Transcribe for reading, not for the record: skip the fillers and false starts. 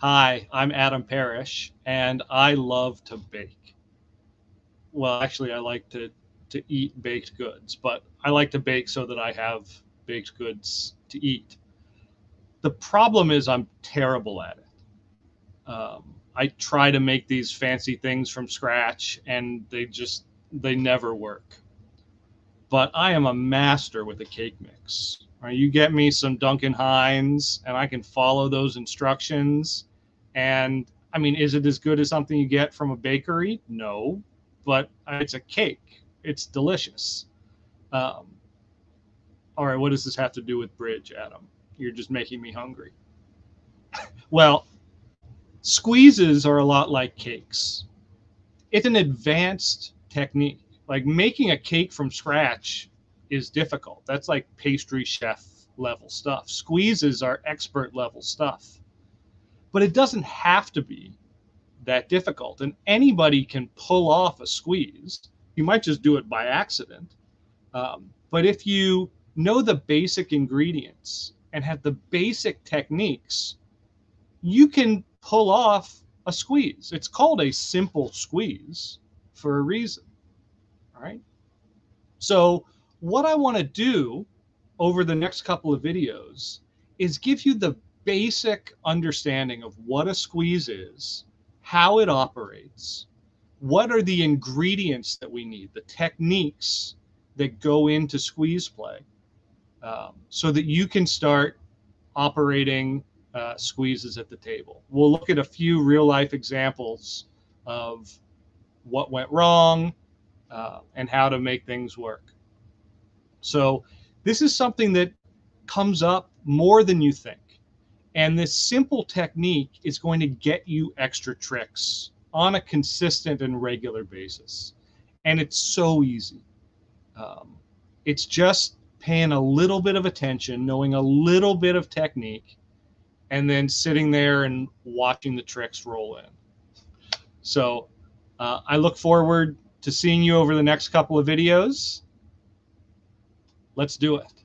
Hi, I'm Adam Parrish, and I love to bake. Well, actually, I like to eat baked goods, but I like to bake so that I have baked goods to eat. The problem is I'm terrible at it. I try to make these fancy things from scratch, and they never work. But I am a master with a cake mix. Right, you get me some Duncan Hines, and I can follow those instructions. And I mean, is it as good as something you get from a bakery? No, but it's a cake. It's delicious. All right, what does this have to do with bridge, Adam? You're just making me hungry. Well, squeezes are a lot like cakes. It's an advanced technique. Like making a cake from scratch is difficult. That's like pastry chef level stuff. Squeezes are expert level stuff. But it doesn't have to be that difficult. And anybody can pull off a squeeze. You might just do it by accident. But if you know the basic ingredients and have the basic techniques, you can pull off a squeeze. It's called a simple squeeze for a reason. All right. So what I want to do over the next couple of videos is give you the basic understanding of what a squeeze is, how it operates, what are the ingredients that we need, the techniques that go into squeeze play, so that you can start operating squeezes at the table. We'll look at a few real-life examples of what went wrong and how to make things work. So this is something that comes up more than you think. And this simple technique is going to get you extra tricks on a consistent and regular basis. And it's so easy. It's just paying a little bit of attention, knowing a little bit of technique, and then sitting there and watching the tricks roll in. So I look forward to seeing you over the next couple of videos. Let's do it.